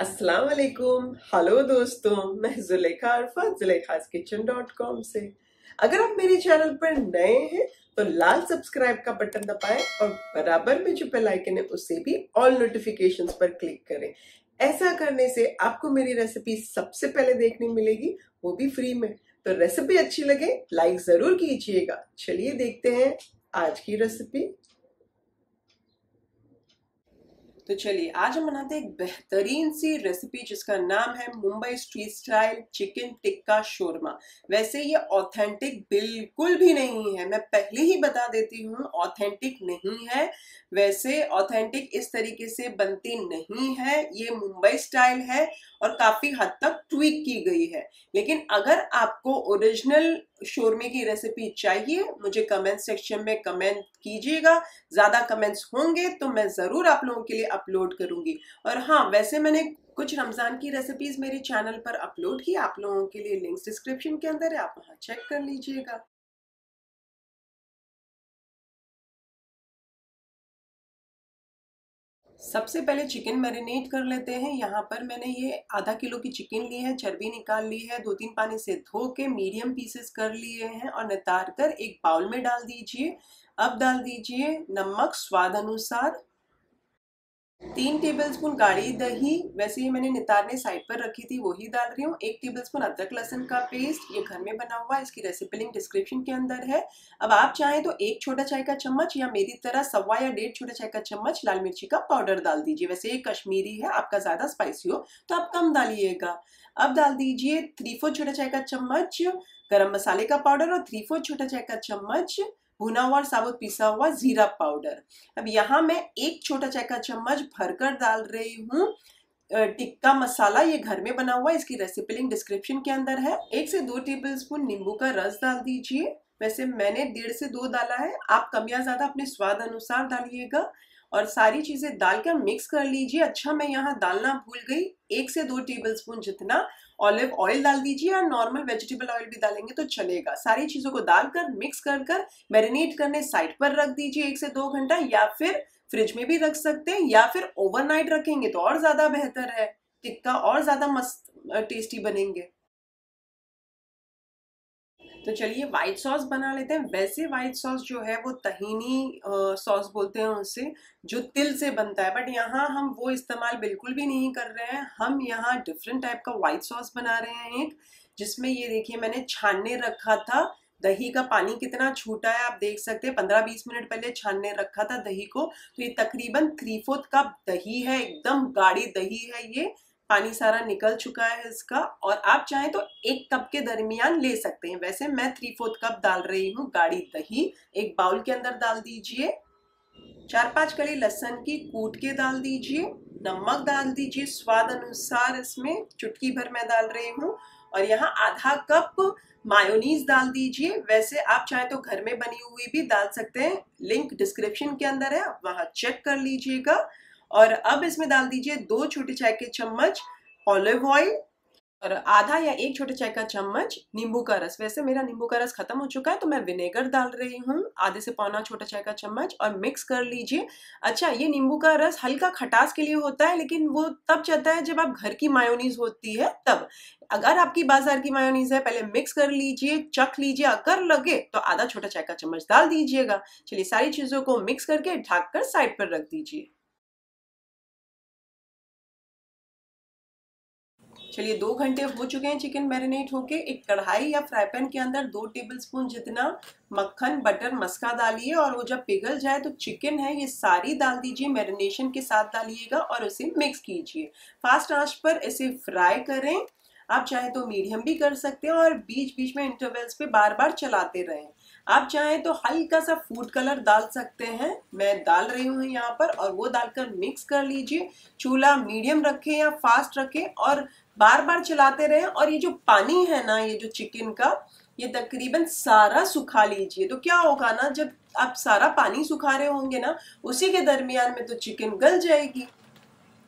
अस्सलाम वालेकुम। हेलो दोस्तों, मैं जुलेखा अरफात ZulekhasKitchen.com से। अगर आप मेरे चैनल पर नए हैं तो लाल सब्सक्राइब का बटन दबाएं और बराबर में जो बेल आइकन है उसे भी ऑल नोटिफिकेशंस पर क्लिक करें। ऐसा करने से आपको मेरी रेसिपी सबसे पहले देखने मिलेगी, वो भी फ्री में। तो रेसिपी अच्छी लगे लाइक जरूर कीजिएगा। चलिए देखते हैं आज की रेसिपी। तो चलिए आज हम बनाते हैं एक बेहतरीन सी रेसिपी जिसका नाम है Mumbai street style chicken tikka shawarma. वैसे ये ऑथेंटिक बिल्कुल भी नहीं है, मैं पहले ही बता देती हूँ ऑथेंटिक नहीं है। वैसे ऑथेंटिक इस तरीके से बनती नहीं है, ये मुंबई स्टाइल है और काफ़ी हद तक ट्वीक की गई है। लेकिन अगर आपको ओरिजिनल शोरमे की रेसिपी चाहिए मुझे कमेंट सेक्शन में कमेंट कीजिएगा। ज़्यादा कमेंट्स होंगे तो मैं ज़रूर आप लोगों के लिए अपलोड करूँगी। और हाँ, वैसे मैंने कुछ रमज़ान की रेसिपीज़ मेरे चैनल पर अपलोड की, आप लोगों के लिए लिंक्स डिस्क्रिप्शन के अंदर है, आप वहाँ चेक कर लीजिएगा। सबसे पहले चिकन मैरिनेट कर लेते हैं। यहाँ पर मैंने ये आधा किलो की चिकन ली है, चर्बी निकाल ली है, दो तीन पानी से धो के मीडियम पीसेस कर लिए हैं और नितार कर एक बाउल में डाल दीजिए। अब डाल दीजिए नमक स्वाद अनुसार, 3 टेबलस्पून गाढ़ी दही, वैसे ये मैंने नितारने साइड पर रखी थी वही डाल रही हूँ, 1 टेबलस्पून अदरक लहसुन का पेस्ट, ये घर में बना हुआ, इसकी रेसिपी लिंक डिस्क्रिप्शन के अंदर है। अब आप चाहें तो 1 छोटा चाय का चम्मच या मेरी तरह 1.25 या 1.5 छोटा चाय का चम्मच लाल मिर्ची का पाउडर डाल दीजिए। वैसे ये कश्मीरी है, आपका ज़्यादा स्पाइसी हो तो आप कम डालिएगा। अब डाल दीजिए 3/4 छोटा चाय का चम्मच गरम मसाले का पाउडर और 3/4 छोटा चाय का चम्मच भुना हुआ और साबुत पिसा हुआ जीरा पाउडर। अब यहाँ मैं 1 छोटा चाय का चम्मच भरकर डाल रही हूँ टिक्का मसाला, ये घर में बना हुआ, इसकी रेसिपी लिंक डिस्क्रिप्शन के अंदर है। 1 से 2 टेबलस्पून नींबू का रस डाल दीजिए, वैसे मैंने 1.5 से 2 डाला है, आप कम या ज़्यादा अपने स्वाद अनुसार डालिएगा। और सारी चीज़ें डालकर मिक्स कर लीजिए। अच्छा, मैं यहाँ डालना भूल गई, 1 से 2 टेबलस्पून जितना ऑलिव ऑयल डाल दीजिए या नॉर्मल वेजिटेबल ऑयल भी डालेंगे तो चलेगा। सारी चीज़ों को डालकर मिक्स कर कर मैरिनेट करने साइड पर रख दीजिए 1 से 2 घंटा, या फिर फ्रिज में भी रख सकते हैं या फिर ओवरनाइट रखेंगे तो और ज़्यादा बेहतर है, टिक्का और ज़्यादा मस्त टेस्टी बनेंगे। तो चलिए वाइट सॉस बना लेते हैं। वैसे वाइट सॉस जो है वो तहीनी सॉस बोलते हैं उसे, जो तिल से बनता है, बट यहाँ हम वो इस्तेमाल बिल्कुल भी नहीं कर रहे हैं। हम यहाँ डिफरेंट टाइप का वाइट सॉस बना रहे हैं एक, जिसमें ये देखिए मैंने छानने रखा था, दही का पानी कितना छूटा है आप देख सकते हैं, 15-20 मिनट पहले छानने रखा था दही को। तो ये तकरीबन 3/4 कप दही है, एकदम गाढ़ी दही है, ये पानी सारा निकल चुका है इसका। और आप चाहें तो 1 कप के दरमियान ले सकते हैं, वैसे मैं 3/4 कप डाल रही हूँ गाढ़ी दही। एक बाउल के अंदर डाल दीजिए, 4-5 कली लहसुन की कूट के डाल दीजिए, नमक डाल दीजिए स्वाद अनुसार, इसमें चुटकी भर मैं डाल रही हूँ। और यहाँ आधा कप मायोनीज डाल दीजिए, वैसे आप चाहें तो घर में बनी हुई भी डाल सकते हैं, लिंक डिस्क्रिप्शन के अंदर है, आप वहाँ चेक कर लीजिएगा। और अब इसमें डाल दीजिए 2 छोटे चाय के चम्मच ऑलिव ऑयल और आधा या 1 छोटे चाय का चम्मच नींबू का रस। वैसे मेरा नींबू का रस खत्म हो चुका है तो मैं विनेगर डाल रही हूँ, आधे से पौना छोटा चाय का चम्मच, और मिक्स कर लीजिए। अच्छा, ये नींबू का रस हल्का खटास के लिए होता है, लेकिन वो तब चलता है जब आप घर की मायोनीज होती है तब। अगर आपकी बाजार की मायोनीज है पहले मिक्स कर लीजिए, चख लीजिए, अगर लगे तो आधा छोटा चाय का चम्मच डाल दीजिएगा। चलिए सारी चीज़ों को मिक्स करके ढक कर साइड पर रख दीजिए। चलिए 2 घंटे हो चुके हैं चिकन मैरिनेट होके। एक कढ़ाई या फ्राई पैन के अंदर 2 टेबलस्पून जितना मक्खन बटर मस्का डालिए और वो जब पिघल जाए तो चिकन है ये सारी डाल दीजिए, मैरिनेशन के साथ डालिएगा और उसे मिक्स कीजिए। फास्ट आंच पर इसे फ्राई करें, आप चाहें तो मीडियम भी कर सकते हैं और बीच बीच में इंटरवल्स पे बार बार चलाते रहें। आप चाहें तो हल्का सा फूड कलर डाल सकते हैं, मैं डाल रही हूँ यहाँ पर, और वो डालकर मिक्स कर लीजिए। चूल्हा मीडियम रखें या फास्ट रखें और बार बार चलाते रहें। और ये जो पानी है ना, ये जो चिकन का, ये तकरीबन सारा सुखा लीजिए। तो क्या होगा ना, जब आप सारा पानी सुखा रहे होंगे ना, उसी के दरमियान में तो चिकन गल जाएगी।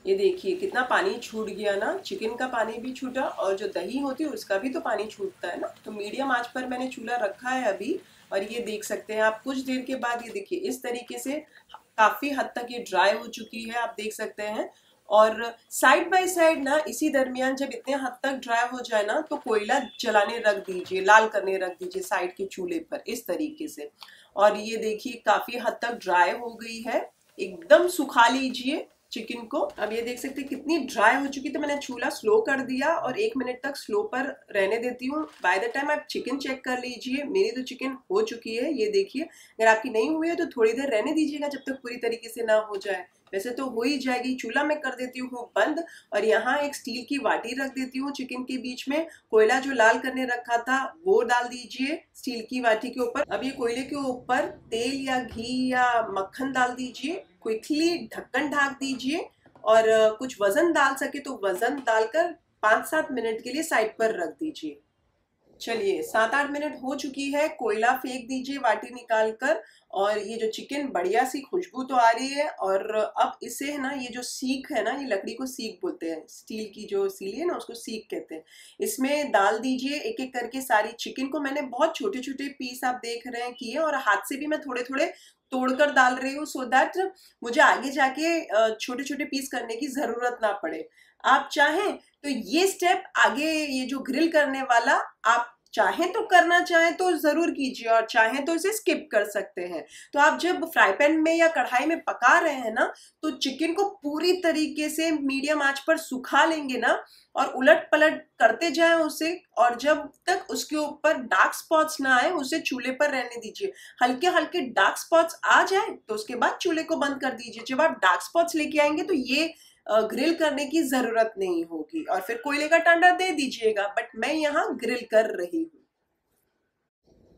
ये देखिए कितना पानी छूट गया ना, चिकन का पानी भी छूटा और जो दही होती है उसका भी तो पानी छूटता है ना। तो मीडियम आंच पर मैंने चूल्हा रखा है अभी, और ये देख सकते हैं आप कुछ देर के बाद, ये देखिए इस तरीके से काफ़ी हद तक ये ड्राई हो चुकी है, आप देख सकते हैं। और साइड बाय साइड ना इसी दरमियान जब इतने हद तक ड्राई हो जाए ना तो कोयला जलाने रख दीजिए, लाल करने रख दीजिए साइड के चूल्हे पर इस तरीके से। और ये देखिए काफी हद तक ड्राई हो गई है, एकदम सुखा लीजिए चिकन को। अब ये देख सकते हैं कितनी ड्राई हो चुकी। तो मैंने चूल्हा स्लो कर दिया और 1 मिनट तक स्लो पर रहने देती हूँ। बाय द टाइम आप चिकन चेक कर लीजिए, मेरी तो चिकन हो चुकी है ये देखिए। अगर आपकी नहीं हुई है तो थोड़ी देर रहने दीजिएगा जब तक पूरी तरीके से ना हो जाए, वैसे तो हो ही जाएगी। चूल्हा मैं कर देती हूँ बंद और यहाँ एक स्टील की वाटी रख देती हूँ चिकन के बीच में। कोयला जो लाल करने रखा था वो डाल दीजिए स्टील की वाटी के ऊपर। अब ये कोयले के ऊपर तेल या घी या मक्खन डाल दीजिए, क्विकली ढक्कन ढाक दीजिए और कुछ वजन डाल सके तो वजन डालकर 5-7 मिनट के लिए साइड पर रख दीजिए। चलिए 7-8 मिनट हो चुकी है, कोयला फेंक दीजिए वाटी निकाल कर। और ये जो चिकन बढ़िया सी खुशबू तो आ रही है। और अब इसे है ना, ये जो सीख है ना, ये लकड़ी को सीख बोलते हैं, स्टील की जो सीली है ना उसको सीख कहते हैं। इसमें डाल दीजिए एक एक करके सारी चिकन को। मैंने बहुत छोटे छोटे पीस आप देख रहे हैं किए और हाथ से भी मैं थोड़े थोड़े तोड़कर डाल रही हूँ सो दैट मुझे आगे जाके छोटे छोटे पीस करने की ज़रूरत ना पड़े। आप चाहें तो ये स्टेप आगे, ये जो ग्रिल करने वाला, आप चाहें तो करना चाहें तो ज़रूर कीजिए और चाहें तो इसे स्किप कर सकते हैं। तो आप जब फ्राई पैन में या कढ़ाई में पका रहे हैं ना तो चिकन को पूरी तरीके से मीडियम आंच पर सुखा लेंगे ना और उलट पलट करते जाएं उसे। और जब तक उसके ऊपर डार्क स्पॉट्स ना आए उसे चूल्हे पर रहने दीजिए। हल्के हल्के डार्क स्पॉट्स आ जाए तो उसके बाद चूल्हे को बंद कर दीजिए। जब आप डार्क स्पॉट्स लेके आएंगे तो ये ग्रिल करने की ज़रूरत नहीं होगी और फिर कोयले का टांडा दे दीजिएगा। बट मैं यहाँ ग्रिल कर रही हूँ।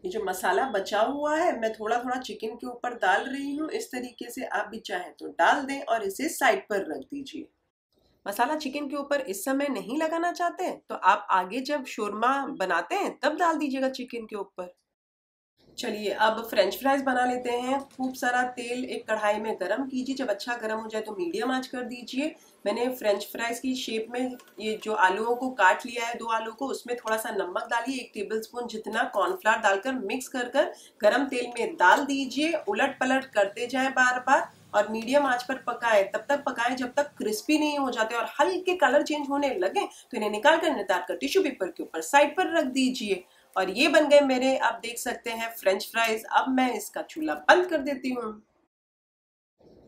ये जो मसाला बचा हुआ है मैं थोड़ा थोड़ा चिकन के ऊपर डाल रही हूँ इस तरीके से, आप भी चाहें तो डाल दें और इसे साइड पर रख दीजिए। मसाला चिकन के ऊपर इस समय नहीं लगाना चाहते तो आप आगे जब शोरमा बनाते हैं तब डाल दीजिएगा चिकन के ऊपर। चलिए अब फ्रेंच फ्राइज बना लेते हैं। खूब सारा तेल एक कढ़ाई में गरम कीजिए, जब अच्छा गरम हो जाए तो मीडियम आंच कर दीजिए। मैंने फ्रेंच फ्राइज की शेप में ये जो आलूओं को काट लिया है 2 आलू को, उसमें थोड़ा सा नमक डालिए, 1 टेबलस्पून जितना कॉर्नफ्लावर डालकर मिक्स कर कर गरम तेल में डाल दीजिए। उलट पलट करते जाएं बार बार और मीडियम आंच पर पकाएं, तब तक पकाएं जब तक क्रिस्पी नहीं हो जाते और हल्के कलर चेंज होने लगे तो इन्हें निकाल कर नितार कर टिश्यू पेपर के ऊपर साइड पर रख दीजिए। और ये बन गए मेरे, आप देख सकते हैं, फ्रेंच फ्राइज। अब मैं इसका चूल्हा बंद कर देती हूँ।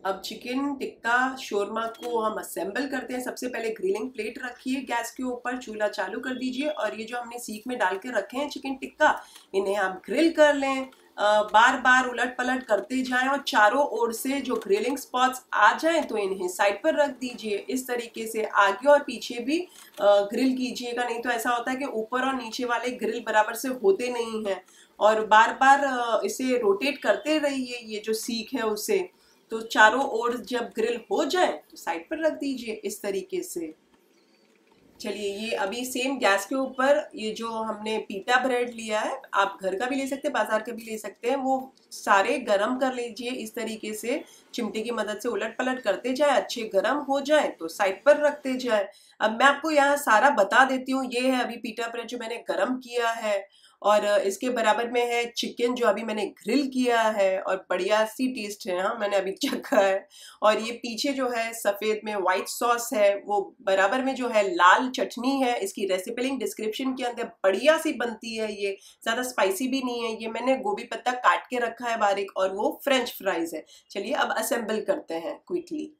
अब चिकन टिक्का शोरमा को हम असेंबल करते हैं। सबसे पहले ग्रिलिंग प्लेट रखिए गैस के ऊपर, चूल्हा चालू कर दीजिए और ये जो हमने सीख में डाल के रखे हैं चिकन टिक्का, इन्हें आप ग्रिल कर लें। बार बार उलट पलट करते जाएं और चारों ओर से जो ग्रिलिंग स्पॉट्स आ जाएं तो इन्हें साइड पर रख दीजिए। इस तरीके से आगे और पीछे भी ग्रिल कीजिएगा, नहीं तो ऐसा होता है कि ऊपर और नीचे वाले ग्रिल बराबर से होते नहीं हैं। और बार बार इसे रोटेट करते रहिए ये जो सीख है उसे, तो चारों ओर जब ग्रिल हो जाए तो साइड पर रख दीजिए इस तरीके से। चलिए ये अभी सेम गैस के ऊपर ये जो हमने पीटा ब्रेड लिया है, आप घर का भी ले सकते हैं बाजार का भी ले सकते हैं, वो सारे गरम कर लीजिए इस तरीके से। चिमटे की मदद से उलट पलट करते जाएं, अच्छे गरम हो जाएं तो साइड पर रखते जाएं। अब मैं आपको यहाँ सारा बता देती हूँ। ये है अभी पीटा ब्रेड जो मैंने गरम किया है और इसके बराबर में है चिकन जो अभी मैंने ग्रिल किया है और बढ़िया सी टेस्ट है। हाँ मैंने अभी चखा है। और ये पीछे जो है सफ़ेद में वाइट सॉस है, वो बराबर में जो है लाल चटनी है। इसकी रेसिपी लिंक डिस्क्रिप्शन के अंदर बढ़िया सी बनती है। ये ज़्यादा स्पाइसी भी नहीं है। ये मैंने गोभी पत्ता काट के रखा है बारीक और वो फ्रेंच फ्राइज है। चलिए अब असेंबल करते हैं क्विकली।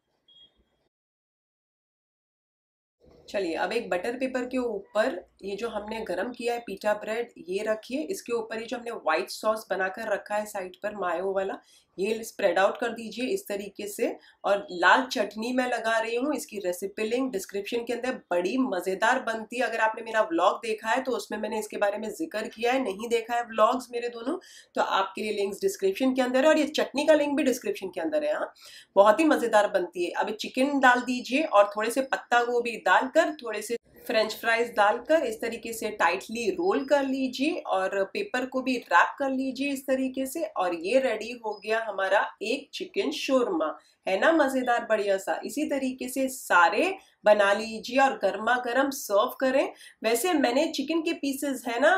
चलिए अब एक बटर पेपर के ऊपर ये जो हमने गरम किया है पीटा ब्रेड ये रखिए, इसके ऊपर ये जो हमने वाइट सॉस बनाकर रखा है साइड पर मायो वाला, ये स्प्रेड आउट कर दीजिए इस तरीके से। और लाल चटनी मैं लगा रही हूँ, इसकी रेसिपी लिंक डिस्क्रिप्शन के अंदर बड़ी मज़ेदार बनती है। अगर आपने मेरा व्लॉग देखा है तो उसमें मैंने इसके बारे में जिक्र किया है, नहीं देखा है व्लॉग्स मेरे दोनों तो आपके लिए लिंक्स डिस्क्रिप्शन के अंदर है और ये चटनी का लिंक भी डिस्क्रिप्शन के अंदर है। हाँ बहुत ही मज़ेदार बनती है। अब चिकन डाल दीजिए और थोड़े से पत्ता गोभी डालकर थोड़े से फ्रेंच फ्राइज डालकर इस तरीके से टाइटली रोल कर लीजिए और पेपर को भी रैप कर लीजिए इस तरीके से। और ये रेडी हो गया हमारा एक चिकन शोरमा, है ना मज़ेदार बढ़िया सा। इसी तरीके से सारे बना लीजिए और गर्मा गर्म सर्व करें। वैसे मैंने चिकन के पीसेस है ना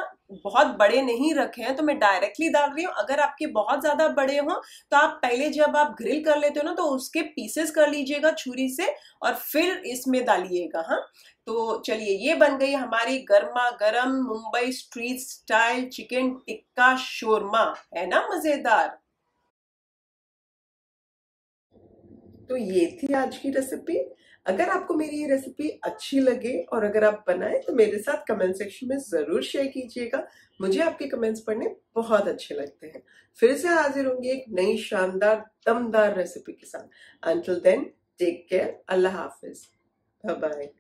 बहुत बड़े नहीं रखे हैं तो मैं डायरेक्टली डाल रही हूँ। अगर आपके बहुत ज़्यादा बड़े हों तो आप पहले जब आप ग्रिल कर लेते हो ना तो उसके पीसेस कर लीजिएगा छुरी से और फिर इसमें डालिएगा। हाँ तो चलिए ये बन गई हमारी गर्मा गर्म Mumbai street style chicken tikka shawarma, है ना मज़ेदार। तो ये थी आज की रेसिपी। अगर आपको मेरी ये रेसिपी अच्छी लगे और अगर आप बनाएं तो मेरे साथ कमेंट सेक्शन में ज़रूर शेयर कीजिएगा। मुझे आपके कमेंट्स पढ़ने बहुत अच्छे लगते हैं। फिर से हाजिर होंगे एक नई शानदार दमदार रेसिपी के साथ। अंटिल देन टेक केयर, अल्लाह हाफिज, बाय बाय।